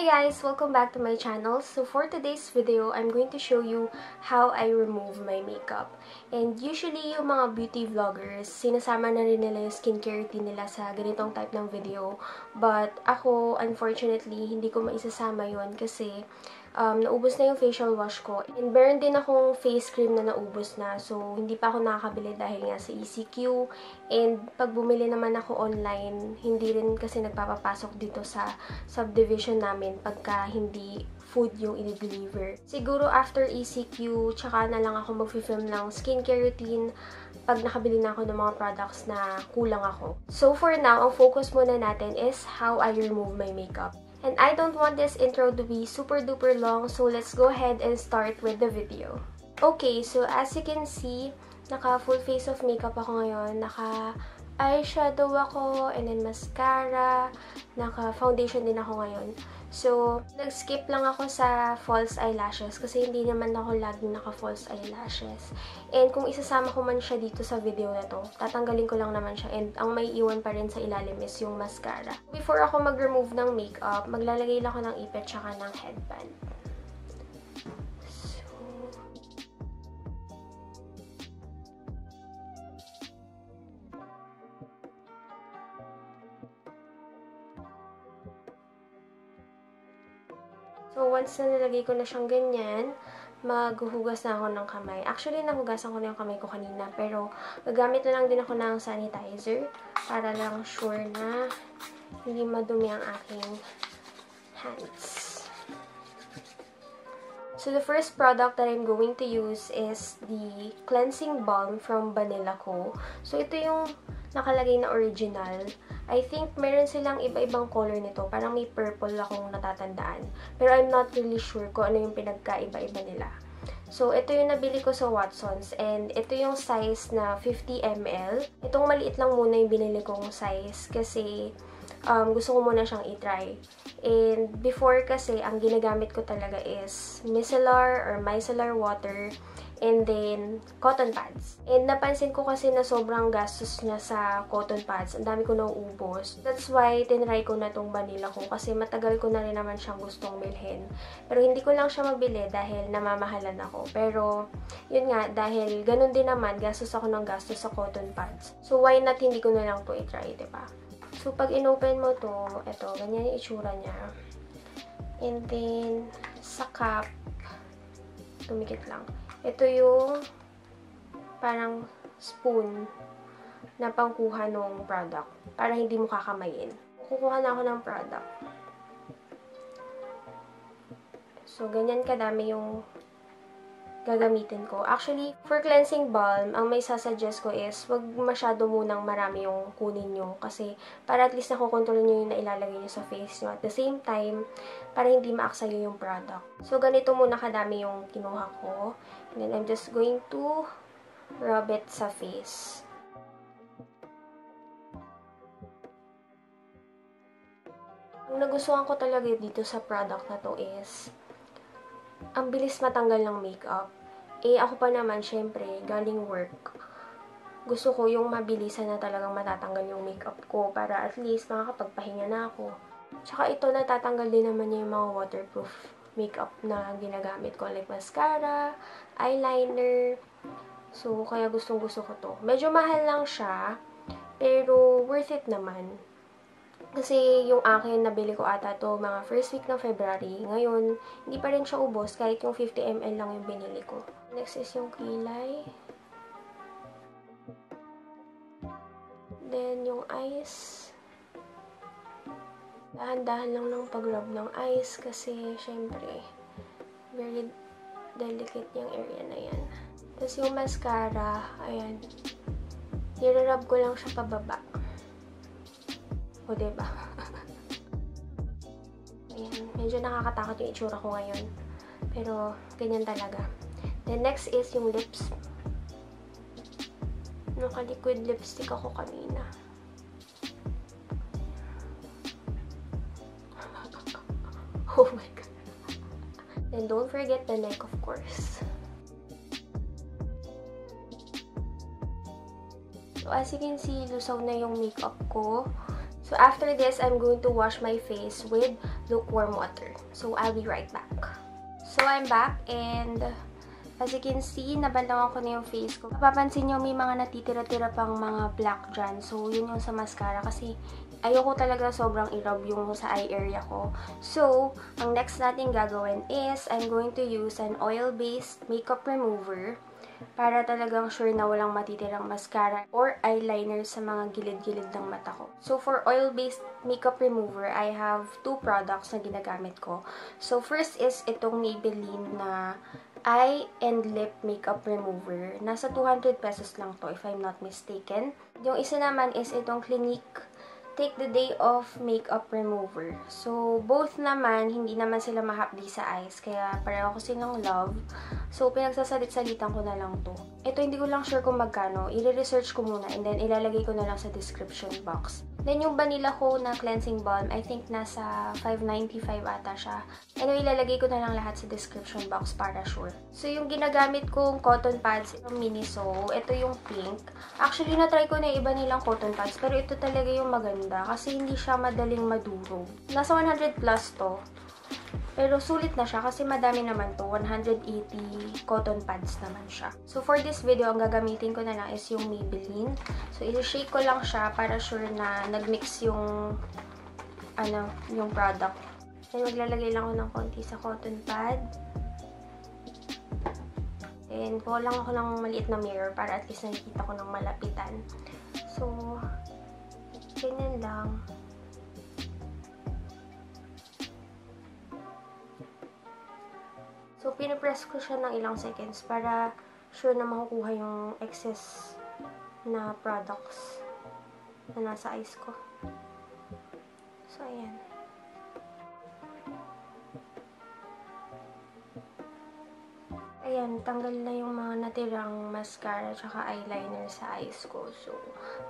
Hey guys, welcome back to my channel. So for today's video, I'm going to show you how I remove my makeup. And usually, yung mga beauty vloggers, sinasama na rin nila yung skincare routine nila sa ganitong type ng video. But ako, unfortunately, hindi ko maisasama yun kasi naubos na yung facial wash ko. And meron din akong face cream na naubos na. So, hindi pa ako nakakabili dahil nga sa ECQ. And pag bumili naman ako online, hindi rin kasi nagpapapasok dito sa subdivision namin pagka hindi food yung i-deliver. Siguro after ECQ, tsaka na lang ako mag-film ng skincare routine pag nakabili na ako ng mga products na kulang ako. So, for now, ang focus muna natin is how I remove my makeup. And I don't want this intro to be super duper long, so let's go ahead and start with the video. Okay, so as you can see, naka full face of makeup ako ngayon. Naka eyeshadow ako, and then mascara, naka foundation din ako ngayon. So, nag-skip lang ako sa false eyelashes kasi hindi naman ako laging naka-false eyelashes. And kung isasama ko man siya dito sa video na to, tatanggalin ko lang naman siya. And ang may iwan pa rin sa ilalim is yung mascara. Before ako mag-remove ng makeup, maglalagay lang ako ng ipit tsaka ng headband. So, once na nilagay ko na siyang ganyan, maghuhugas na ako ng kamay. Actually, nahugasan ko na yung kamay ko kanina, pero gagamit na lang din ako ng sanitizer para lang sure na hindi madumi ang aking hands. So, the first product that I'm going to use is the Cleansing Balm from Banila Co. So, ito yung nakalagay na original. I think meron silang iba-ibang color nito. Parang may purple akong natatandaan. Pero I'm not really sure kung ano yung pinagkaiba-iba nila. So, ito yung nabili ko sa Watsons. And ito yung size na 50 ml. Itong maliit lang muna yung binili kong size. Kasi gusto ko muna siyang i-try. And before kasi, ang ginagamit ko talaga is micellar or micellar water. And then, cotton pads. And napansin ko kasi na sobrang gastos niya sa cotton pads. Ang dami ko nauubos. That's why, tinry ko na itong Banila Co. Kasi matagal ko na rin naman siyang gustong bilhin. Pero hindi ko lang siya mabili dahil namamahalan ako. Pero, yun nga, dahil ganun din naman, gastos ako ng gastos sa cotton pads. So, why not hindi ko na lang ito i-try, diba? So, pag in-open mo to, eto, ganyan yung itsura niya. And then, sa cup, tumikit lang. Ito yung parang spoon na pangkuha ng product para hindi mo kakamayin. Kukuha na ako ng product. So, ganyan kadami yung gagamitin ko. Actually, for cleansing balm, ang may sasuggest ko is wag masyado munang marami yung kunin nyo kasi para at least nakokontrol nyo yung nailalagay nyo sa face nyo. At the same time, para hindi maaksaya yung product. So, ganito muna kadami yung kinuha ko. And then, I'm just going to rub it sa face. Ang nagustuhan ko talaga dito sa product na to is ang bilis matanggal ng makeup. Eh, ako pa naman, syempre, galing work. Gusto ko yung mabilisan na talagang matatanggal yung makeup ko para at least makakapagpahinga na ako. Tsaka ito, natatanggal din naman niya yung mga waterproof makeup na ginagamit ko. Like mascara, eyeliner. So, kaya gustong-gusto ko to. Medyo mahal lang siya, pero worth it naman. Kasi yung akin, nabili ko ata to mga first week ng February. Ngayon, hindi pa rin siya ubos kahit yung 50 ml lang yung binili ko. Next is yung kilay. Then, yung eyes. Dahan-dahan lang ng pag-rub ng eyes kasi, syempre, very delicate yung area na yan. Tapos yung mascara, ayan. Nirarub ko lang siya pababa. O, diba? Ayan, medyo nakakatakot yung itsura ko ngayon. Pero, ganyan talaga. Then, next is yung lips. Naka-liquid lipstick ako kanina. Oh my God. Then, don't forget the neck, of course. So, as you can see, lusaw na yung makeup ko. So after this, I'm going to wash my face with lukewarm water. So I'll be right back. So I'm back, and as you can see, nabanlawan ko na yung face ko. Mapapansin nyo may mga natitira-tira pang mga black dyan. So yun yung sa mascara kasi ayoko talaga sobrang i-rub yung sa eye area ko. So, ang next natin gagawin is I'm going to use an oil-based makeup remover para talagang sure na walang matitirang mascara or eyeliner sa mga gilid-gilid ng mata ko. So, for oil-based makeup remover, I have two products na ginagamit ko. So, first is itong Maybelline na eye and lip makeup remover. Nasa 200 pesos lang to if I'm not mistaken. Yung isa naman is itong Clinique Take the Day Off Makeup Remover. So, both naman, hindi naman sila mahapdi sa eyes. Kaya, pareho ko silang love. So, pinagsasalit-salitan ko na lang to. Ito, hindi ko lang sure kung magkano. I-research ko muna and then ilalagay ko na lang sa description box. Then, yung Banila Co na cleansing balm, I think nasa 5.95 ata siya. Anyway, ilalagay ko na lang lahat sa description box para sure. So, yung ginagamit kong cotton pads from Miniso, ito yung pink. Actually, na-try ko na iba nilang cotton pads, pero ito talaga yung maganda. Kasi hindi siya madaling madurog. Nasa 100 plus to. Pero sulit na siya kasi madami naman to. 180 cotton pads naman siya. So for this video, ang gagamitin ko na lang is yung Maybelline. So i-shake ko lang siya para sure na nagmix yung yung product. Then maglalagay lang ako ng konti sa cotton pad. And kuha lang ako ng maliit na mirror para at least nakikita ko ng malapitan. So ganyan lang. So, pinipress ko siya ng ilang seconds para sure na makukuha yung excess na products na nasa eyes ko. So, ayan. Ayan, tanggal na yung mga natirang mascara tsaka eyeliner sa eyes ko. So,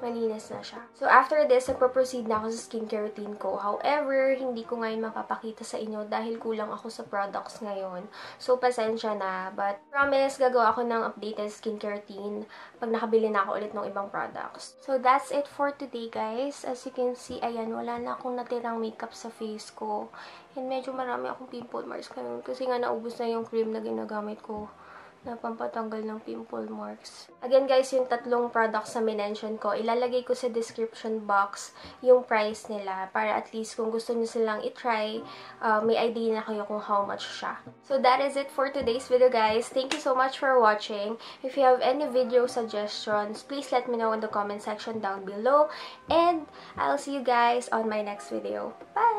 malinis na siya. So, after this, nagpo-proceed na ako sa skincare routine ko. However, hindi ko ngayon mapapakita sa inyo dahil kulang ako sa products ngayon. So, pasensya na. But, promise, gagawa ako ng updated skincare routine pag nakabili na ako ulit ng ibang products. So, that's it for today, guys. As you can see, ayan, wala na akong natirang makeup sa face ko. And medyo marami akong pimple marks ngayon kasi nga naubos na yung cream na ginagamit ko na pampatanggal ng pimple marks. Again guys, yung tatlong products na minention ko, ilalagay ko sa description box yung price nila para at least kung gusto nyo silang itry, may idea na kayo kung how much siya. So that is it for today's video guys. Thank you so much for watching. If you have any video suggestions, please let me know in the comment section down below. And I'll see you guys on my next video. Bye!